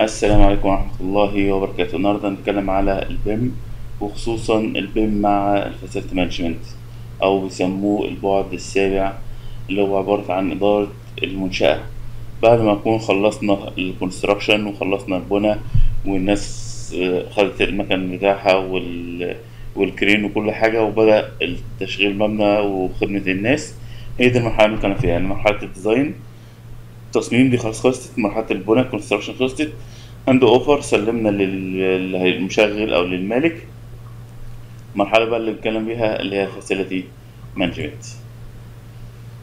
السلام عليكم ورحمة الله وبركاته. النهارده هنتكلم على البيم، وخصوصا البيم مع الفاسيلتي مانجمنت او بيسموه البعد السابع، اللي هو عبارة عن إدارة المنشأة. بعد ما نكون خلصنا الكونستراكشن وخلصنا البناء والناس خدت المكان بتاعها والكرين وكل حاجة وبدأ تشغيل المبنى وخدمة الناس، هي دي المرحلة اللي كنا فيها، يعني مرحلة الديزاين التصميم دي خلاص خلصت، مرحلة البناء كونستراكشن خلصت، هاند اوفر سلمنا للمشغل او للمالك. المرحلة بقى اللي بنتكلم بيها اللي هي فاسيلتي مانجمنت.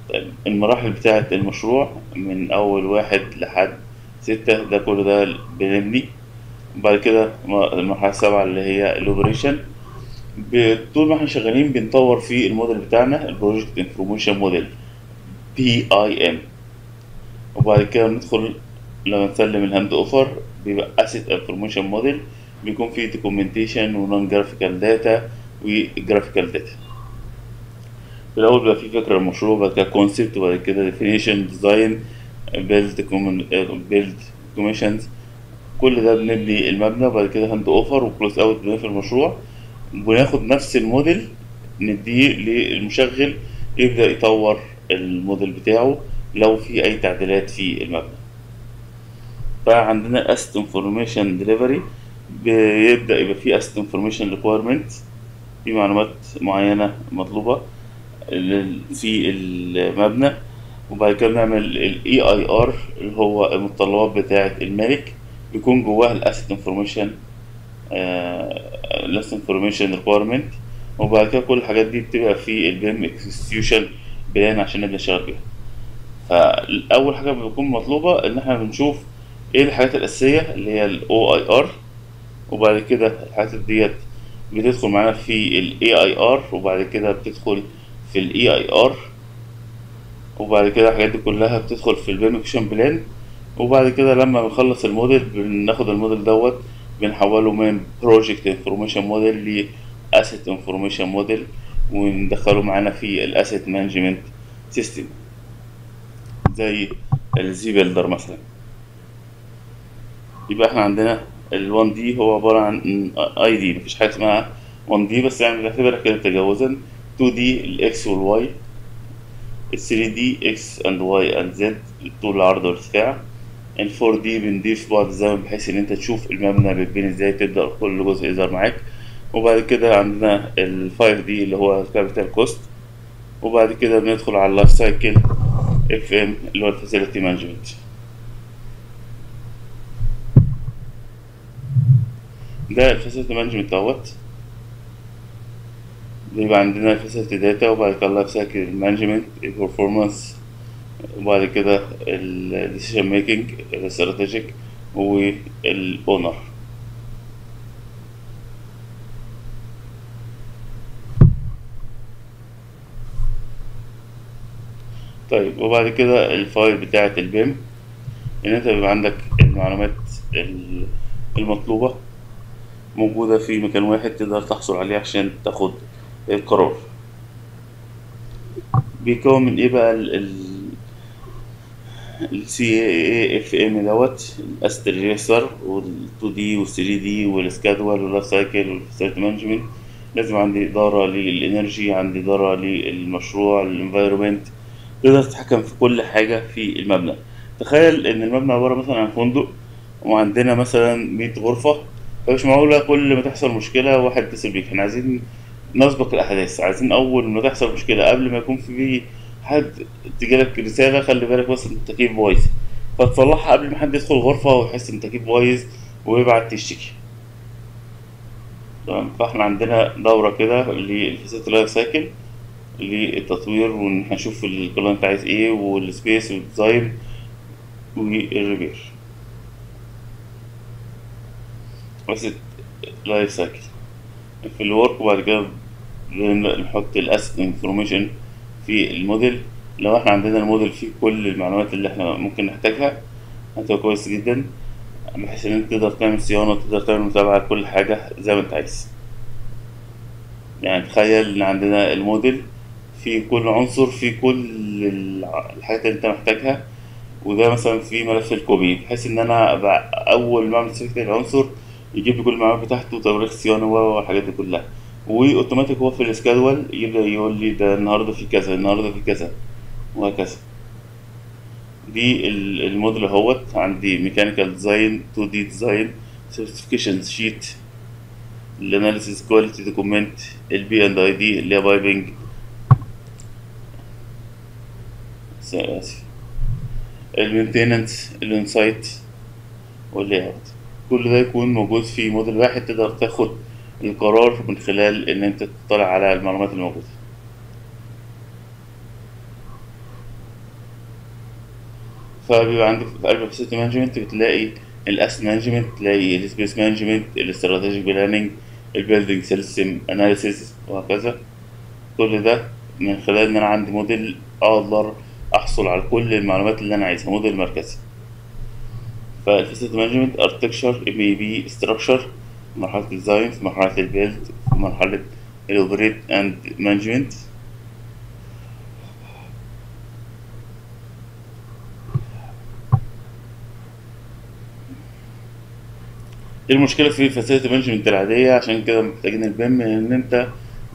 طيب المراحل بتاعة المشروع من اول 1 لحد 6 ده كل ده بنبني. بعد كده المرحلة السابعة اللي هي الاوبريشن، طول ما احنا شغالين بنطور في الموديل بتاعنا، البروجكت انفورميشن موديل PIM. وبعد كده بندخل لما نسلم الهاند اوفر بيبقى اسيت انفورميشن موديل، بيكون فيه دوكيومنتيشن ونون جرافيكال داتا وجرافيكال داتا. في الاول بيبقى فيه فكرة المشروع، بعد كده كونسبت، وبعد كده ديفينيشن، ديزاين، بيلد كوميشنز، كل ده بنبني المبنى. وبعد كده هاند اوفر وكلوز اوت بنقفل المشروع، وبناخد نفس الموديل نديه للمشغل يبدأ يطور الموديل بتاعه لو في اي تعديلات في المبنى. بقى عندنا الاسيت انفورميشن دليفري، بيبدا يبقى في اسيت انفورميشن ريكويرمنت، في معلومات معينه مطلوبه في المبنى. وبعد كده بنعمل الاي اي ار اللي هو المتطلبات بتاعه المالك، بيكون جواها الاسيت انفورميشن ريكويرمنت. وبعد كده كل الحاجات دي بتبقى في البيم اكسكيوشن بيان عشان نبدا نشتغل بيها. فاول حاجه بتكون مطلوبه ان احنا بنشوف ايه الحاجات الاساسيه اللي هي الاو اي ار، وبعد كده الحاجات ديت بتدخل معانا في الاي اي ار، وبعد كده بتدخل في الاي اي ار، وبعد كده الحاجات دي كلها بتدخل في البيم اكشن بلان. وبعد كده لما بنخلص الموديل بناخد الموديل دوت بنحوله من بروجكت انفورميشن موديل لاسيت انفورميشن موديل، وندخله معانا في الاسيت مانجمنت سيستم زي الزي بيلدر مثلا. يبقى احنا عندنا ال1 دي هو عباره عن اي دي، مفيش حاجه اسمها 1 دي بس يعني بنعتبرها كده تجاوزا. 2 دي الاكس والواي، 3 دي اكس اند واي اند زد، الطول العرض والارتفاع. 4 دي بنضيف بعض الزمن بحيث ان انت تشوف المبنى بيتبني ازاي، تبدا كل جزء يظهر معاك. وبعد كده عندنا ال5 دي اللي هو كابيتال كوست، وبعد كده بندخل على اللايف سايكل FM اللي هو الفاسيلتي مانجمنت. ده الفاسيلتي مانجمنت اهوت، بيبقى عندنا الفاسيلتي داتا، وبعد كده اللايف سايكل مانجمنت، البرفورمانس، وبعد كده الديسيجن ميكنج، الاستراتيجيك، والاونر. طيب وبعد كده الفايل بتاعة البيم، ان انت بيبقى عندك المعلومات المطلوبة موجودة في مكان واحد تقدر تحصل عليها عشان تاخد القرار. بيكون من ايه بقى ال CAAFM دوت، الأسيت ريجستر وال2 دي وال3 دي والسكادول واللايف سايكل والفاسيلتي مانجمنت. لازم عندي إدارة للإنرجي، عندي إدارة للمشروع، الانفايرومنت، تقدر تتحكم في كل حاجة في المبنى. تخيل إن المبنى عبارة مثلا عن فندق وعندنا مثلا 100 غرفة، فمش معقولة كل ما تحصل مشكلة واحد يتصل بيك. إحنا عايزين نسبق الأحداث، عايزين أول ما تحصل مشكلة قبل ما يكون في حد تجيلك رسالة خلي بالك بس التكييف بايظ، فتصلحها قبل ما حد يدخل غرفة ويحس إن التكييف بايظ ويبعت تشتكي. تمام، فإحنا عندنا دورة كده للفاسيلتي لايف سايكل للتطوير، وان احنا نشوف الكلاينت عايز ايه والسبيس والديزاين والريبير. اسيت لايف سايكل في الورك، وبعد كده بنحط الاسيت انفورميشن في الموديل. لو احنا عندنا الموديل فيه كل المعلومات اللي احنا ممكن نحتاجها هتبقى كويس جدا، بحيث ان انت تقدر تعمل صيانة وتقدر تعمل متابعة لكل حاجة زي ما انت عايز. يعني تخيل ان عندنا الموديل في كل عنصر، في كل الحاجات اللي انت محتاجها، وده مثلا في ملف الكوبي، بحيث ان انا اول ما اعمل سيلكت العنصر يجيب لي كل المعلومات بتاعته وتاريخ صيانه والحاجات دي كلها، واوتوماتيك هو في السكادول يقول لي ده النهارده في كذا، النهارده في كذا وهكذا. دي الموديل اهوت. عندي ميكانيكال ديزاين، 2 دي ديزاين، سيرتيفيكيشن شيت، الاناليسيس، كواليتي دوكيمنت، البي اند اي دي اللي هي بايبنج، المينتيننس، الانسايت، واللي اوت. كل ده يكون موجود في موديل واحد، تقدر تاخد القرار من خلال ان انت تطلع على المعلومات الموجودة. فبيبقى عندك في قلب الأسيت مانجمنت بتلاقي الأسيت مانجمنت، تلاقي السبيس مانجمنت، الاستراتيجيك بلاننج، البيلدينج سيستم اناليسيس وهكذا. كل ده من خلال ان انا عندي موديل اقدر احصل على كل المعلومات اللي انا عايزها، موديل مركزي. فالأسيت مانجمنت اركتكشر، ام اي بي ستراكشر، مرحلة الديزاين، في مرحلة البيلد، في مرحلة الاوبريت اند مانجمنت. المشكلة في فاسيلتي مانجمنت العادية، عشان كده محتاجين البيم، ان انت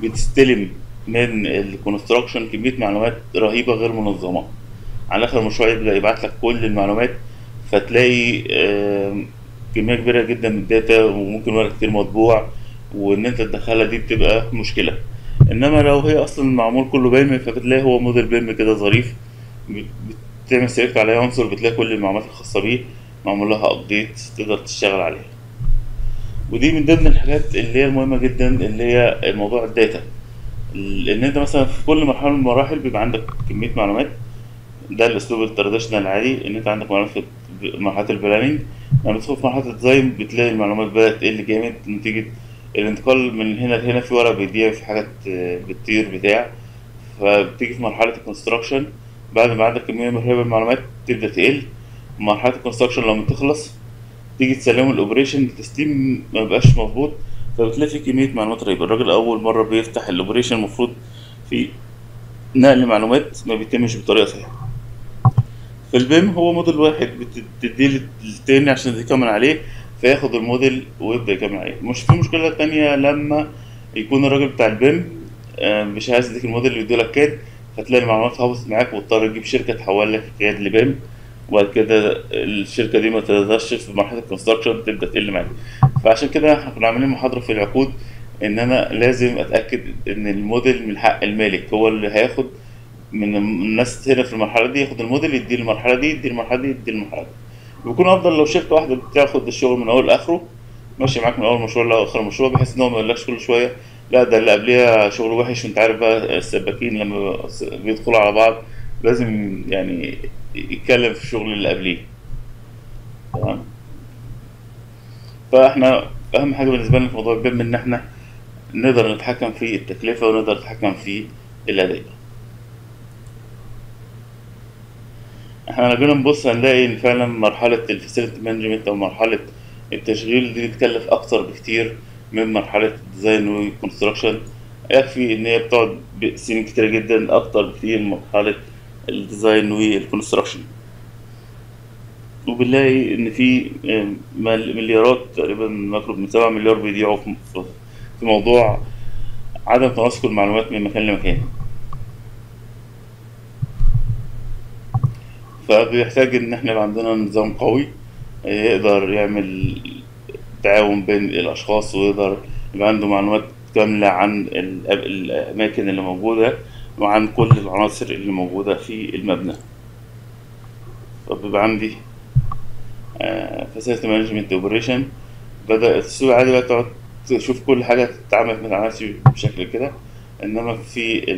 بتستلم من الكونستراكشن كمية معلومات رهيبة غير منظمة. على اخر المشروع يبدأ يبعتلك كل المعلومات، فتلاقي كمية كبيرة جدا من الداتا، وممكن ورق كتير مطبوع، وان انت تدخلها دي بتبقى مشكلة. انما لو هي اصلا معمول كله بيم، فبتلاقي هو موديل بيم كده ظريف، بتعمل سيلكت عليه عنصر بتلاقي كل المعلومات الخاصة بيه معمول لها ابديت تقدر تشتغل عليها. ودي من ضمن الحاجات اللي هي المهمة جدا، اللي هي موضوع الداتا، ان انت مثلا في كل مرحلة من المراحل بيبقى عندك كمية معلومات. ده الاسلوب التراديشنال العادي، ان انت عندك معلومات في مرحلة البلاننج. لما تدخل في مرحلة الديزاين بتلاقي المعلومات بدأت تقل جامد نتيجة الانتقال من هنا لهنا، في ورق بيضيع، في حاجات بتطير بتاع. فبتيجي في مرحلة الكونستراكشن بعد ما عندك كمية مرهبة من المعلومات تبدأ تقل. مرحلة الكونستراكشن لما تخلص تيجي تسلمه الاوبريشن، التسليم مبقاش مظبوط، فبتلاقي في كمية معلومات رهيبة. الراجل أول مرة بيفتح الاوبريشن المفروض في نقل معلومات ما بيتمش بطريقة صحيحة. في البيم هو موديل واحد بتديه للتاني عشان يكمل عليه، فياخد الموديل ويبدأ يكمل عليه. مش في مشكلة تانية لما يكون الراجل بتاع البيم مش عايز يديك الموديل اللي يديهولك كاد، فتلاقي المعلومات هبطت معاك واضطر تجيب شركة تحول لك الكاد لبيم، وبعد كده الشركة دي ما تقدرش في مرحلة الكونستراكشن تبدأ تقل معاك. فعشان كده احنا كنا عاملين محاضرة في العقود ان انا لازم اتأكد ان الموديل من حق المالك، هو اللي هياخد من الناس هنا في المرحلة دي، ياخد الموديل يديه المرحلة دي، يديه المرحلة دي، يديه المرحلة دي. بيكون أفضل لو شركة واحدة بتاخد الشغل من أول لآخره، ماشي معاك من أول مشروع لآخر مشروع، بحيث إن هو ميقولكش كل شوية لا ده اللي قبليها شغله وحش. وأنت عارف بقى السباكين لما بيدخلوا على بعض لازم يعني يتكلم في الشغل اللي قبليه، تمام. فإحنا أهم حاجة بالنسبة لنا في موضوع البيم إن إحنا نقدر نتحكم في التكلفة ونقدر نتحكم في الأداء. احنا لما نبص هنلاقي ان فعلا مرحلة الفاسيلتي مانجمنت او مرحلة التشغيل دي بتكلف اكتر بكتير من مرحلة الديزاين والكونستراكشن. يكفي ان هي بتقعد سنين كتيرة جدا اكتر بكتير من مرحلة الديزاين والكونستراكشن. وبنلاقي ان في مليارات تقريبا، ما يقرب من 7 مليار بيضيعوا في موضوع عدم تناسق المعلومات من مكان لمكان. فبيحتاج ان احنا يبقى عندنا نظام قوي يقدر يعمل تعاون بين الاشخاص، ويقدر يبقى عنده معلومات كاملة عن الاماكن اللي موجودة وعن كل العناصر اللي موجودة في المبنى. فبيبقى عندي فاسيلتي مانجمنت اوبريشن. بدأ السوق عادي بقى تقعد تشوف كل حاجة متتعملش بشكل كده، انما في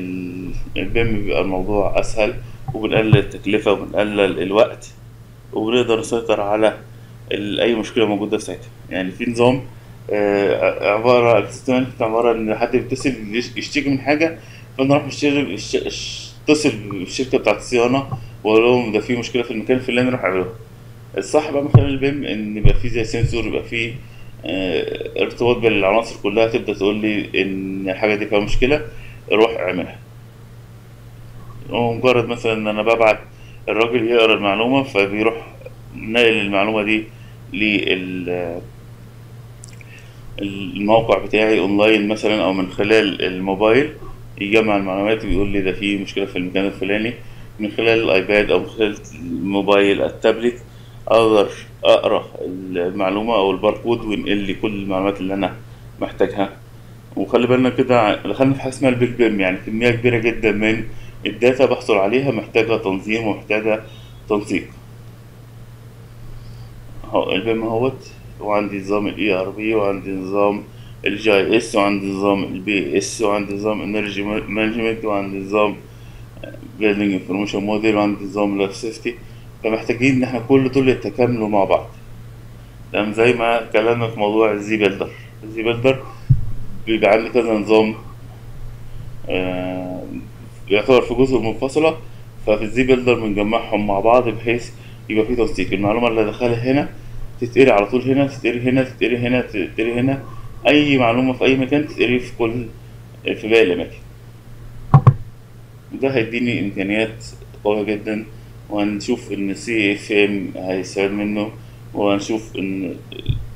البيم بيبقى الموضوع اسهل، وبنقلل التكلفة وبنقلل الوقت، وبنقدر نسيطر على أي مشكلة موجودة في ساعتها. يعني في نظام عبارة إن حد بيتصل يشتكي من حاجة، فأنا أروح أتصل بالشركة بتاعة الصيانة وأقول لهم ده في مشكلة في المكان الفلاني، أروح أعملها. الصح بقى من خلال البيم إن يبقى في زي سنسور، يبقى في ارتباط بين العناصر كلها، تبدأ تقول لي إن الحاجة دي فيها مشكلة، روح أعملها. ومجرد مثلا ان انا ببعت الراجل يقرا المعلومه فبيروح ناقل المعلومه دي للموقع بتاعي اونلاين مثلا او من خلال الموبايل، يجمع المعلومات ويقول لي ده في مشكله في المكان الفلاني. من خلال الايباد او من خلال الموبايل التابلت اقدر اقرا المعلومه او الباركود وينقل لي كل المعلومات اللي انا محتاجها. وخلي بالنا كده دخلنا في حاجه اسمها البيج بام، يعني كميه كبيره جدا من الداتا بحصل عليها، محتاجه تنظيم ومحتاجه تنسيق. اهو البام اهوت، وعندي نظام الاي ار بي، وعندي نظام الجي اس، وعندي نظام البي اس، وعندي نظام انرجي مانجمنت، وعندي نظام بيلدينج انفورميشن موديل، وعندي نظام لايف سيفتي. فمحتاجين ان احنا كل دول يتكاملوا مع بعض، لان زي ما اتكلمنا في موضوع الزي بيلدر، الزي بيلدر بيبقى عندي كذا نظام يعتبر في جزء منفصلة، ففي الزي بيلدر بنجمعهم مع بعض بحيث يبقى في تنسيق. المعلومة اللي دخلها هنا تتقري على طول هنا، تتقري هنا، تتقري هنا، تتقري هنا. أي معلومة في أي مكان تتقري في كل في باقي الأماكن. ده هيديني إمكانيات قوية جدا، وهنشوف إن سي اف ام هيستفاد منه، وهنشوف إن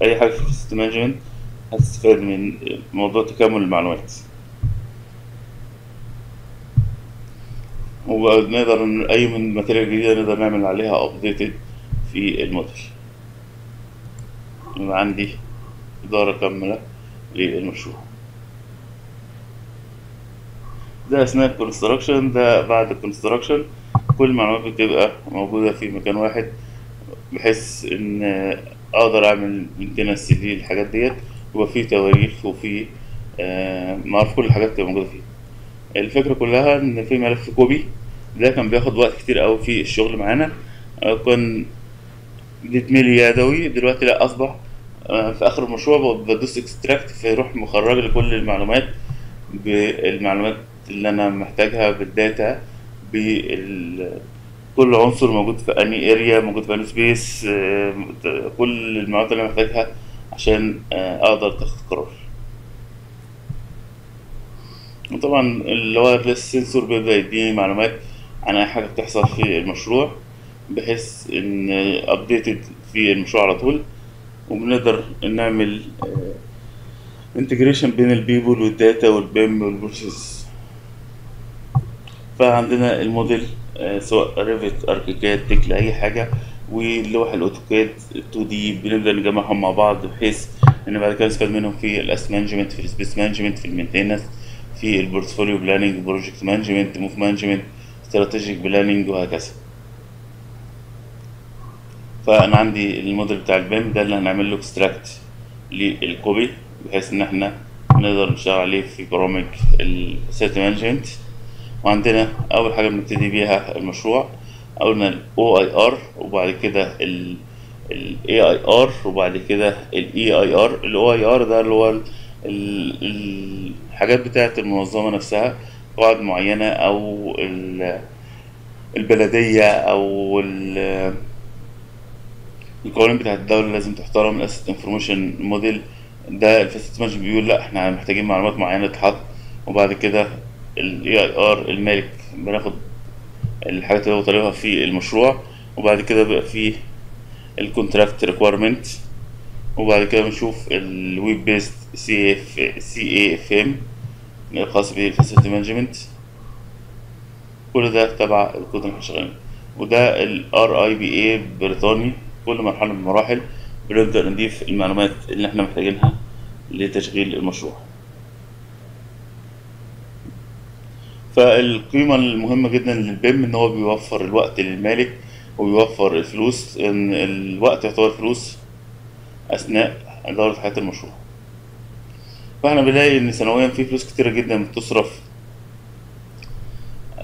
أي حاجة في السيستم مانجمنت هتستفاد من موضوع تكامل المعلومات. ونقدر من أي من ماتيريال جديدة نقدر نعمل عليها أبديتد في الموديل. يبقى عندي إدارة كاملة للمشروع. ده أثناء الكونستراكشن، ده بعد الكونستراكشن. كل المعلومات بتبقى موجودة في مكان واحد، بحيث إن أقدر أعمل مينتنس للحاجات ديت، يبقى في تواريخ وفي معرف كل الحاجات اللي موجودة فيه. الفكرة كلها إن في ملف كوبي ده كان بياخد وقت كتير أوي في الشغل معانا، كان بيتملي يدوي. دلوقتي لأ، أصبح في آخر المشروع بدوس اكستراكت فيروح مخرج لكل المعلومات بالمعلومات اللي أنا محتاجها بالداتا، كل عنصر موجود في أني اريا، موجود في أني سبيس، كل المعلومات اللي أنا محتاجها عشان أقدر أتخذ قرار. وطبعا الوايرلس سنسور بيبدأ يديني معلومات عن أي حاجة بتحصل في المشروع، بحيث إن أبديتد في المشروع على طول. وبنقدر نعمل انتجريشن بين البيبول والداتا والبيم والبروسيس. فعندنا الموديل سواء ريفت، اركيكاد، تكل، أي حاجة، واللوح الأوتوكاد 2D بنبدأ نجمعهم مع بعض، بحيث إن بعد كده نستفاد منهم في الأس مانجمنت، في السبيس مانجمنت، في المينتيننس، في البورتفوليو بلاننج، بروجكت مانجمنت، موف مانجمنت، استراتيجيك بلاننج، وهكذا. فأنا عندي الموديل بتاع البيم ده اللي هنعمل له اكستراكت للكوبي، بحيث إن احنا نقدر نشتغل عليه في برامج السيت مانجمنت. وعندنا أول حاجة بنبتدي بيها المشروع، قلنا ال OIR، وبعد كده ال AIR، وبعد كده ال EIR. ال OIR ده اللي هو الحاجات بتاعة المنظمة نفسها، قواعد معينة أو البلدية أو القوانين بتاعة الدولة لازم تحترم. الأسيت انفورميشن موديل ده الأسيت مانجمنت بيقول لأ احنا محتاجين معلومات معينة تتحط. وبعد كده ال EIR المالك، بناخد الحاجات اللي هو طالبها في المشروع. وبعد كده بقى فيه الكونتراكت ريكويرمنت، وبعد كده بنشوف الويب بيست CAFM الخاص بالفاسيلتي مانجمنت. كل ده تبع الكود اللي احنا شغالين، وده الRIBA بريطاني. كل مرحلة من المراحل بنبدأ نضيف المعلومات اللي احنا محتاجينها لتشغيل المشروع. فالقيمة المهمة جدا للبيم ان هو بيوفر الوقت للمالك، وبيوفر الفلوس، ان الوقت يعتبر فلوس اثناء دورة حياة المشروع. فاحنا بنلاقي ان سنويا في فلوس كتيرة جدا بتصرف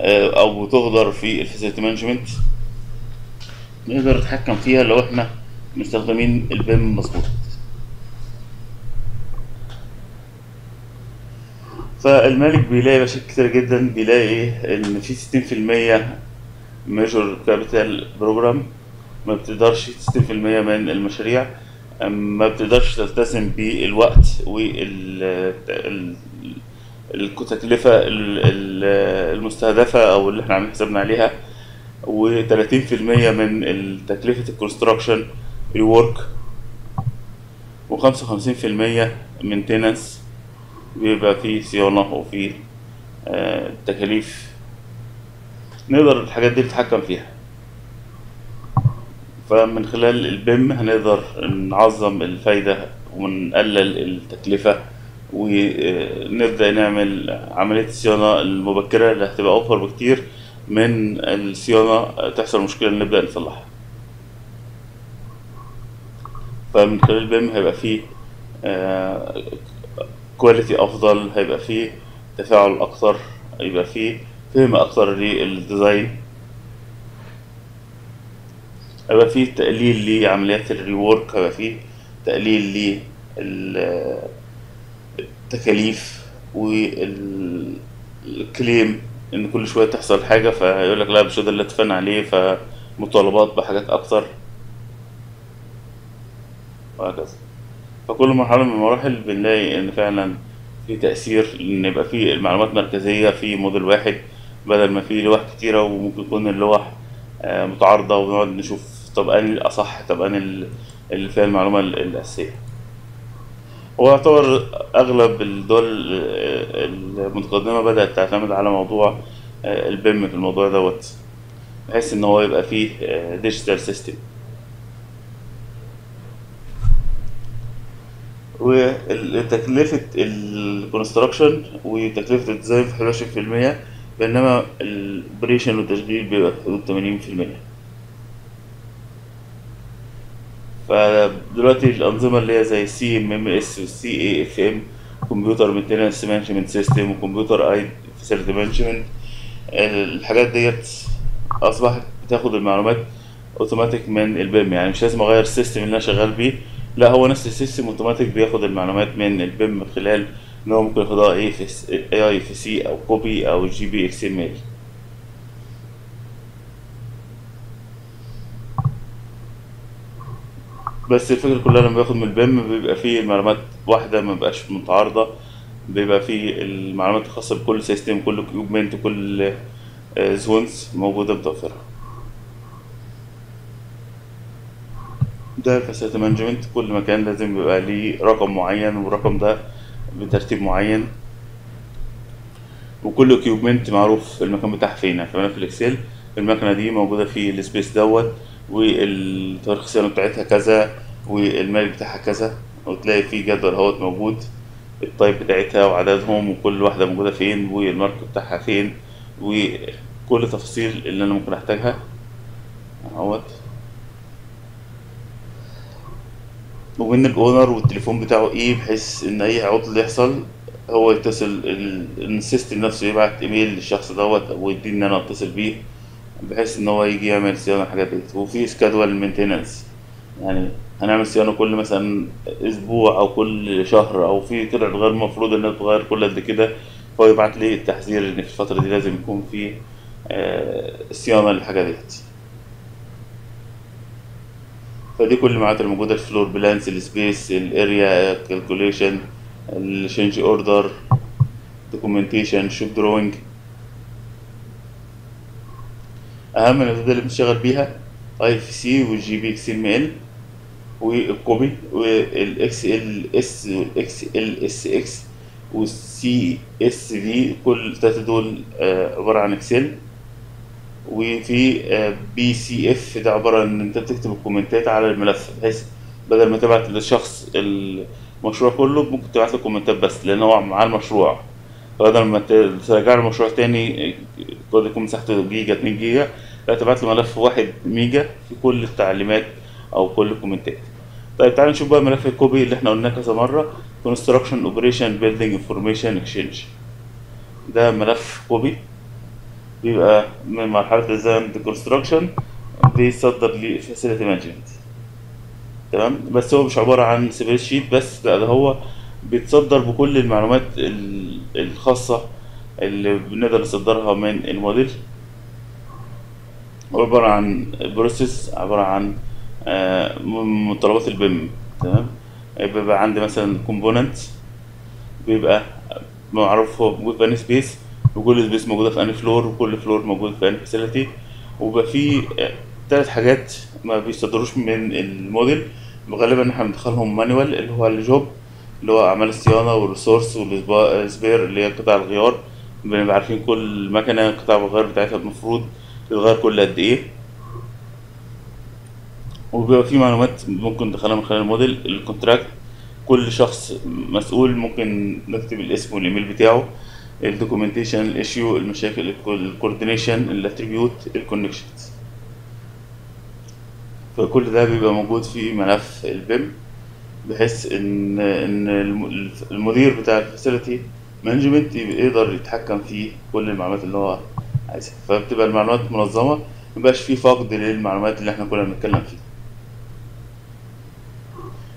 او بتهدر في الفاسيلتي مانجمنت، نقدر نتحكم فيها لو احنا مستخدمين البيم مظبوط. فالمالك بيلاقي مشاكل كتير جدا، بيلاقي ان في 60% ميجور كابيتال بروجرام ما بتقدرش، 60% من المشاريع ما بتقدرش تلتزم بالوقت والتكلفة المستهدفة او اللي احنا عاملين حسابنا عليها، و30% من تكلفة الكونستراكشن الورك، و55% مينتيننس، بيبقى فيه صيانة وفيه تكاليف. نقدر الحاجات دي نتحكم فيها، فمن خلال البيم هنقدر نعظم الفايدة ونقلل التكلفة، ونبدأ نعمل عملية الصيانة المبكرة اللي هتبقى أوفر بكتير من الصيانة تحصل مشكلة نبدأ نصلحها. فمن خلال البيم هيبقى فيه كواليتي أفضل، هيبقى فيه تفاعل أكتر، هيبقى فيه فهم أكتر للديزاين، هيبقى فيه تقليل لعمليات الريورك، هيبقى فيه تقليل للتكاليف والكليم إن كل شوية تحصل حاجة فيقولك لا مش ده اللي اتفقنا عليه، فمطالبات بحاجات أكتر وهكذا. فكل مرحلة من المراحل بنلاقي إن فعلا في تأثير، إن يبقى في المعلومات مركزية في موديل واحد بدل ما في لوح كتيرة وممكن يكون اللوح متعارضة، ونقعد نشوف طب أنهي الأصح، طب أنهي اللي فيها المعلومة الأساسية. ويعتبر أغلب الدول المتقدمة بدأت تعتمد على موضوع البيم في الموضوع دوت، بحيث إن هو يبقى فيه ديجيتال سيستم. وتكلفة الكونستراكشن وتكلفة الديزاين في 11%، بينما الاوبريشن والتشغيل بيبقى في حدود 80%. فدلوقتي الأنظمة اللي هي زي CMMS والCAFM، كمبيوتر مينتيننس مانجمنت سيستم، وكمبيوتر ايد فاسيلتي مانجمنت، الحاجات ديت أصبحت بتاخد المعلومات أوتوماتيك من البيم. يعني مش لازم أغير السيستم اللي أنا شغال بيه، لا هو نفس السيستم اوتوماتيك بياخد المعلومات من البيم، من خلال ان هو ممكن ياخدها ايه في اي في سي او كوبي او جي بي اكس ام ال. بس الفكره كلها لما باخد من البيم بيبقى فيه المعلومات واحده، ما بقاش متعارضه، بيبقى فيه المعلومات الخاصه بكل سيستم، كل اكويبمنت، كل زونز موجوده متوفره. ده الفاسيلتي مانجمنت، كل مكان لازم يبقى ليه رقم معين، والرقم ده بترتيب معين، وكل اكيوبمنت معروف المكان بتاعها فين. فانا في الاكسل المكنه دي موجوده في السبيس دوت، والتاريخ الصيانه بتاعتها كذا، والمالك بتاعها كذا، وتلاقي في جدول اهوت موجود، التايب بتاعتها وعددهم وكل واحده موجوده فين، والمارك بتاعها فين، وكل تفاصيل اللي انا ممكن احتاجها اهوت. وبين الاونر والتليفون بتاعه ايه، بحيث ان اي عطل يحصل هو يتصل، ان السيستم نفسه يبعت ايميل للشخص دوت ويديني ان انا اتصل بيه، بحيث ان هو يجي يعمل صيانه الحاجات دي. وفي سكادول مينتيننس، يعني هنعمل صيانه كل مثلا اسبوع او كل شهر، او في طلعت غير مفروض انها تتغير كل قد كده، فهو يبعت لي التحذير ان في الفتره دي لازم يكون في صيانه للحاجه ديت. فدي كل المعلومات الموجودة في الفلور بلانس، السبيس، الاريا، الكالكوليشن، الشينج اوردر، دوكيومنتيشن، شوب دروينج. أهم الأدوات اللي بنشتغل بيها اي في سي والجي بي اكس ام ال والكوبي والاكس ال اس والاكس ال اس اكس والسي اس في، كل التلاتة دول عبارة عن اكسل. وفي بي سي اف، ده عباره ان انت بتكتب الكومنتات على الملف، بحيث بدل ما تبعت للشخص المشروع كله ممكن تبعت له كومنتات بس، لان هو مع المشروع، بدل ما ترجع له مشروع تاني كل يكون مساحته جيجا 2 جيجا، لا تبعت له ملف 1 ميجا في كل التعليمات او كل الكومنتات. طيب تعالى نشوف بقى ملف الكوبي اللي احنا قلناه كذا مره، كونستراكشن اوبريشن بيلدينج انفورميشن اكشينج. ده ملف كوبي بيبقى من مرحلة الديزاين والكونستراكشن، بيصدر لفاسيلتي مانجمنت، تمام. بس هو مش عبارة عن سبريد شيت بس، لا ده هو بيتصدر بكل المعلومات الخاصة اللي بنقدر نصدرها من الموديل. هو عبارة عن بروسيس، عبارة عن متطلبات البيم، تمام. بيبقى عندي مثلا كومبوننت، بيبقى معروف هو موجود في انهي سبيس، وكل سبيس موجودة في أنهي فلور، وكل فلور موجود في أنهي فاسيلتي، وبقى في ثلاث حاجات ما بيصدروش من الموديل، غالبا احنا بندخلهم مانوال اللي هو الجوب اللي هو اعمال الصيانه والريسورس والسبير اللي هي قطع الغيار، بنبقى عارفين كل مكنه قطع الغيار بتاعتها المفروض تتغير كل قد ايه، وبيبقى في معلومات ممكن ندخلها من خلال الموديل. الكونتراكت كل شخص مسؤول ممكن نكتب الاسم والايميل بتاعه، الدوكيومنتيشن، الايشيو، المشاكل، الكوردينيشن، الاتريبيوت، الكونكشنز، فكل ده بيبقى موجود في ملف البيم، بحيث ان المدير بتاع الفاسيلتي مانجمنت يقدر يتحكم في كل المعلومات اللي هو عايزها، فبتبقى المعلومات منظمه، مبقاش في فقد للمعلومات اللي احنا كنا بنتكلم فيها.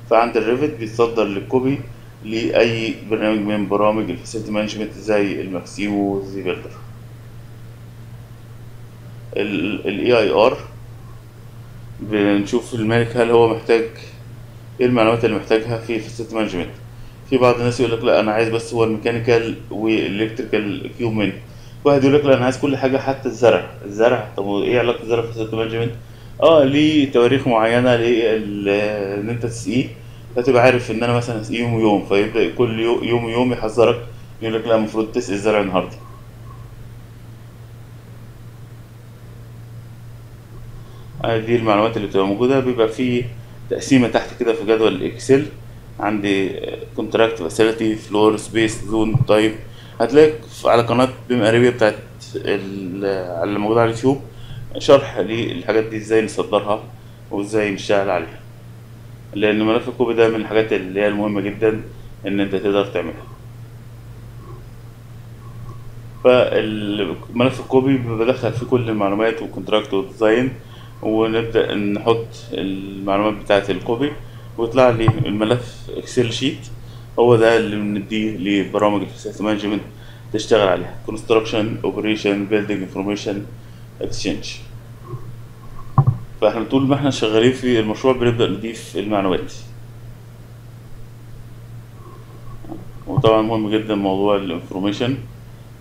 فعند الريفت بيتصدر للكوبي لأي برنامج من برامج الفاسيلتي مانجمنت زي الماكسيمو وزي بيلدر. ال EIR بنشوف المالك هل هو محتاج ايه المعلومات اللي محتاجها في الفاسيلتي مانجمنت. في بعض الناس يقولك لا انا عايز بس هو الميكانيكال والإلكتريكال إكيوبمنت، واحد يقولك لا انا عايز كل حاجة حتى الزرع. طب ايه علاقة الزرع بالفاسيلتي مانجمنت؟ ليه تواريخ معينة ان انت تسقيه، فتبقى عارف ان انا مثلا هسقيه يوم ويوم، فيبدأ كل يوم يحذرك يقولك لا المفروض تسقي الزرع النهاردة. دي المعلومات اللي بتبقى موجودة. بيبقى في تقسيمة تحت كده في جدول الاكسل، عندي كونتراكت، فاسيلتي، فلور، سبيس، زون، تايب. هتلاقي على قناة بيم اريبيا بتاعت اللي موجودة على اليوتيوب شرح للحاجات دي ازاي نصدرها وازاي نشتغل عليها، لان ملف الكوبي ده من الحاجات اللي هي المهمة جدا ان انت تقدر تعملها. فملف الكوبي بدخل فيه كل المعلومات والكونتراكت والديزاين، ونبدأ نحط المعلومات بتاعة الكوبي، ويطلع لي الملف اكسل شيت، هو ده اللي بنديه لبرامج الفاسيلتي مانجمنت تشتغل عليها: كونستراكشن، اوبريشن، بيلدينج انفورميشن، اكسشينج. فاحنا طول ما احنا شغالين في المشروع بنبدأ نضيف المعلومات. وطبعا مهم جدا موضوع الانفورميشن،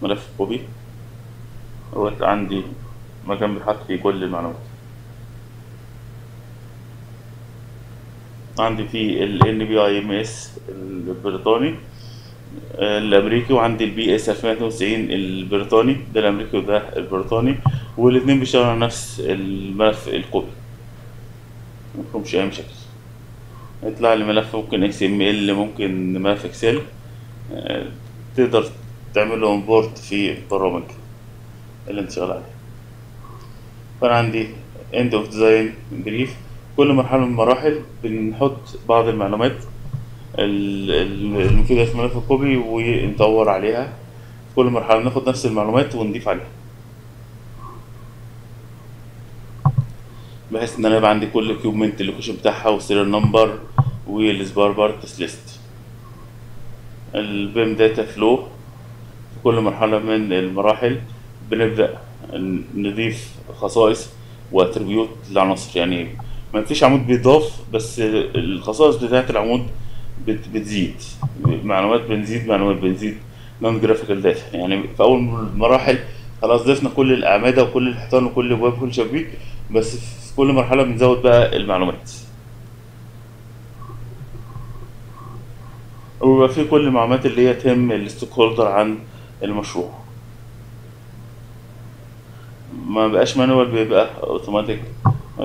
ملف كوبي هو عندي مكان بيتحط فيه كل المعلومات. عندي في ال NBIMS البريطاني الامريكي، وعندي ال BS 2092 البريطاني، ده الامريكي وده البريطاني، والاتنين بيشتغلوا على نفس الملف الكوبي مفهومش اي مشاكل. يطلع لي ملف ممكن XML، ممكن ملف اكسل، تقدر تعمل له امبورت في البرامج اللي انت شغال عليها. فانا عندي end of design brief، كل مرحلة من المراحل بنحط بعض المعلومات المفيدة في ملف الكوبي ونطور عليها، كل مرحلة بناخد نفس المعلومات ونضيف عليها، بحيث ان انا يبقى عندي كل كيوبمنت اللوكيشن بتاعها والسيريال نمبر والسبار بارتس ليست. البيم داتا فلو في كل مرحلة من المراحل بنبدأ نضيف خصائص واتريبيوت للعناصر، يعني ما فيش عمود بيضاف بس الخصائص بتاعت العمود بتزيد، معلومات بنزيد، معلومات بنزيد، نون جرافيكال داتا. يعني في اول مراحل خلاص ضفنا كل الاعمده وكل الحيطان وكل البواب وكل شبابيك، بس في كل مرحله بنزود بقى المعلومات، وبيبقى في كل المعلومات اللي هي تهم الستوك هولدر عن المشروع. ما بقاش مانوال، بيبقى اوتوماتيك.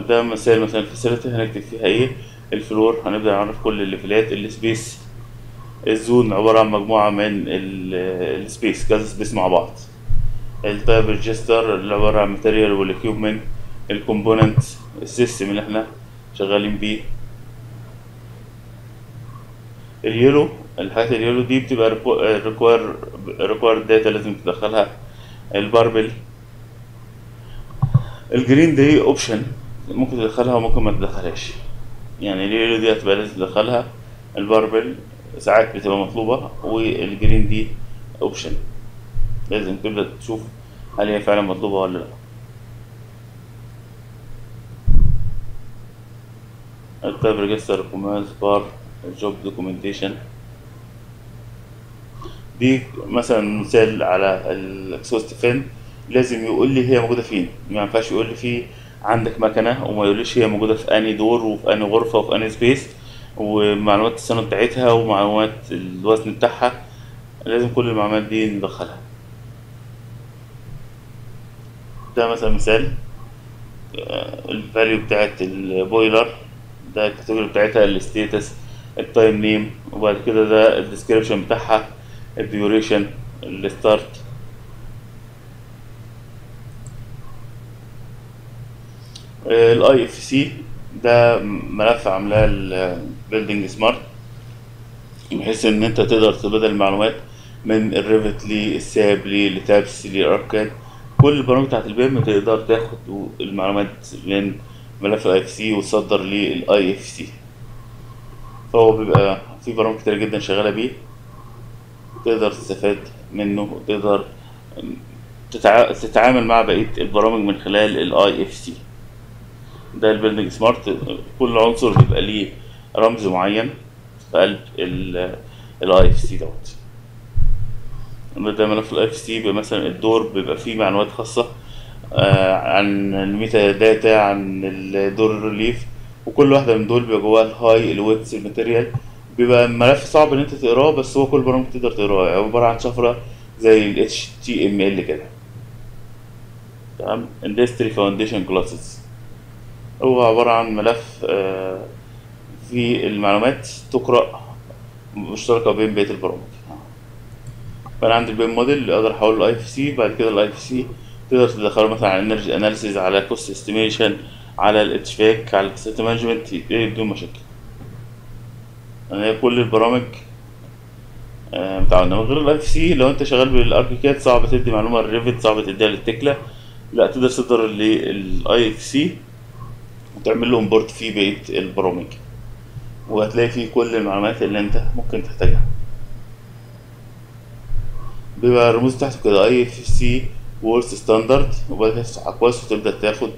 ده مسائل مثلا الفاسيلتي هنكتب فيها ايه، الفلور هنبدأ نعرف كل الليفلات، السبيس، الزون عبارة عن مجموعة من السبيس كذا سبيس مع بعض، التايب ريجستر اللي عبارة عن ماتيريال والاكيوبمنت، الكومبوننت، السيستم اللي احنا شغالين بيه، اليلو، الحاجات اليلو دي بتبقى ريكوير داتا لازم تدخلها، الباربل، الجرين دي اوبشن ممكن تدخلها وممكن ما تدخلهاش، يعني اليلو دي هتبقى لازم تدخلها، الباربل ساعات بتبقى مطلوبة، والجرين دي اوبشن لازم تبدأ تشوف هل هي فعلا مطلوبة ولا لا. التاب ريجستر، كوماندز بار، الجوب دوكيومنتيشن، دي مثلا مثال على الاكسوست فين لازم يقول لي هي موجوده فين. ما ينفعش يقول لي في عندك مكنه وما يقوليش هي موجوده في انهي دور وفي انهي غرفه وفي انهي سبيس ومعلومات السنه بتاعتها ومعلومات الوزن بتاعها. لازم كل المعلومات دي ندخلها. ده مثلا مثال الفاليو بتاعت البويلر، ده الكاتيجوري بتاعتها، الستاتس، التايم نيم، وبعد كده ده الديسكريبشن بتاعها، الديوريشن، الستارت. الاي اف سي ده ملف عاملاه البيلدينج سمارت بحيث ان انت تقدر تبادل المعلومات من الريفت للساب لتابس لاركاد. كل البرامج بتاعت البيم تقدر تاخد المعلومات من ملف الاي اف سي وتصدر للاي اف سي. فهو بيبقى في برامج كتير جدا شغاله بيه تقدر تستفاد منه وتقدر تتعامل مع بقيه البرامج من خلال الاي اف سي. ده البيلدينج سمارت، كل عنصر بيبقى ليه رمز معين في قلب الاي اف سي دوت. ده ملف الاي اف سي بيبقى مثلا الدور بيبقى فيه معلومات خاصه عن الميتا داتا، عن الدور الريليف، وكل واحده من دول بيبقى جواها الهاي، الويتس، الماتيريال. بيبقى ملف صعب ان انت تقراه، بس هو كل برامج تقدر تقراه، يعني عباره عن شفره زي ال HTML كده. تمام. Industry Foundation Classes هو عباره عن ملف فيه المعلومات تقرأ مشتركه بين بقيه البرامج. فانا عندي البيم موديل اللي اقدر احوله للاي اف سي، بعد كده الاي اف سي تقدر تدخله مثلا على الانرجي اناليسيز، على كوست استيميشن، على الاتشفاك، على الاسيت مانجمنت بدون مشاكل. يعني كل البرامج متعاونة. غير الاي اف سي لو انت شغال بالاركيكاد صعب تدي معلومه للريفت، صعب تديها للتكله، لا تقدر تصدر للاي اف سي وتعمل له امبورت في بقيه البرامج، وهتلاقي فيه كل المعلومات اللي انت ممكن تحتاجها. بيبقى الرموز تحته كده اي اف سي وورث ستاندرد، وبعد كده تفتح اكواس وتبدا تاخد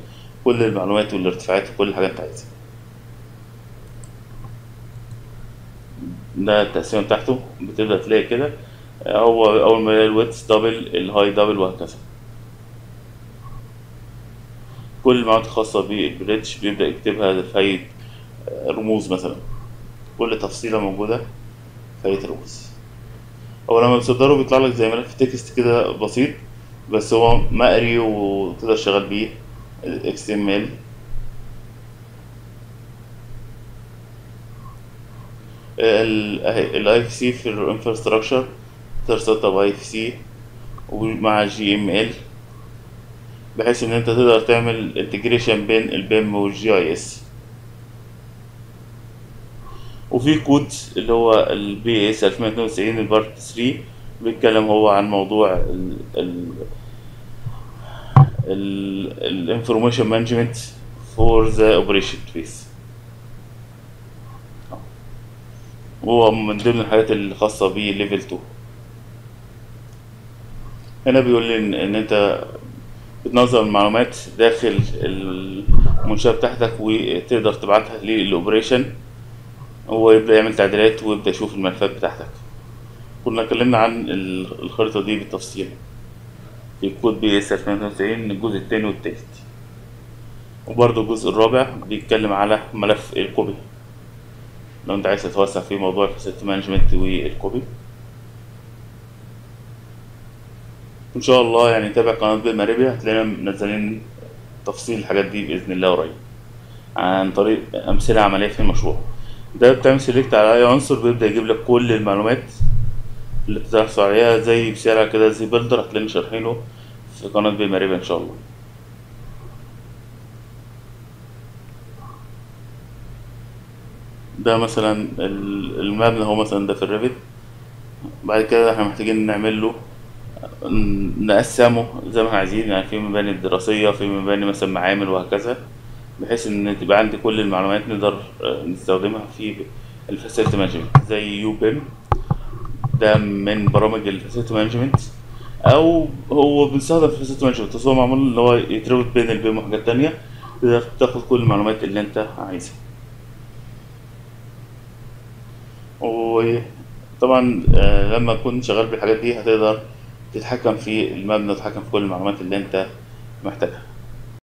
كل المعلومات والارتفاعات وكل الحاجات انت عايزها. ده التقسيمه بتاعته بتبدا تلاقي كده، هو اول ما يلاقي الويتس دبل، الهاي دبل، وهكذا. كل المعلومات الخاصه بالبريدج بيبدا يكتبها في هيئه رموز مثلا، كل تفصيله موجوده في هيئه رموز. هو لما بتصدره بيطلع لك زي ملف تكست كده بسيط، بس هو مقري وتقدر تشتغل بيه XML. ال IFC في ال Infrastructure تقدر تسطب IFC ومع GML بحيث إن أنت تقدر تعمل Integration بين البيم والGIS. وفي كود اللي هو البي اس 2092 البارت 3 بيتكلم هو عن موضوع الانفورميشن مانجمنت فور ذا اوبريشن فيس، وهو من ضمن الحاجات الخاصه بيه ليفل 2. هنا بيقول لي ان انت بتنظم المعلومات داخل المنشاه بتاعتك وتقدر تبعتها للاوبريشن، هو يبدأ يعمل تعديلات ويبدأ يشوف الملفات بتاعتك. كنا اتكلمنا عن الخريطة دي بالتفصيل في كود بي اس 2092 الجزء التاني والتالت، وبرضه الجزء الرابع بيتكلم على ملف الكوبي لو انت عايز تتوسع في موضوع الاسيت مانجمنت والكوبي. ان شاء الله يعني تابع قناة بالمريبيا، هتلاقينا منزلين تفصيل الحاجات دي بإذن الله قريب عن طريق أمثلة عملية في المشروع. ده بتعمل سيلكت على اي عنصر بيبدا يجيب لك كل المعلومات اللي بتحصل عليها زي بسرعه كده، زي بلدر، هتلاقينا شارحينه في قناه بالمريبيا ان شاء الله. ده مثلا المبنى هو مثلا ده في الريفت، بعد كده احنا محتاجين نعمل له نقسمه زي ما احنا عايزين، يعني في مباني دراسيه، في مباني مثلا معامل، وهكذا، بحيث ان تبقى عندي كل المعلومات نقدر نستخدمها في الفاسيلتي مانجمنت زي يو بيم. ده من برامج الفاسيلتي مانجمنت، او هو بنستخدم في الفاسيلتي مانجمنت، بس هو معمول ان هو يتربط بين البيم وحاجات تانية، تقدر تاخد كل المعلومات اللي انت عايزها. وطبعا لما تكون شغال بالحاجات دي هتقدر تتحكم في المبنى، تتحكم في كل المعلومات اللي انت محتاجها.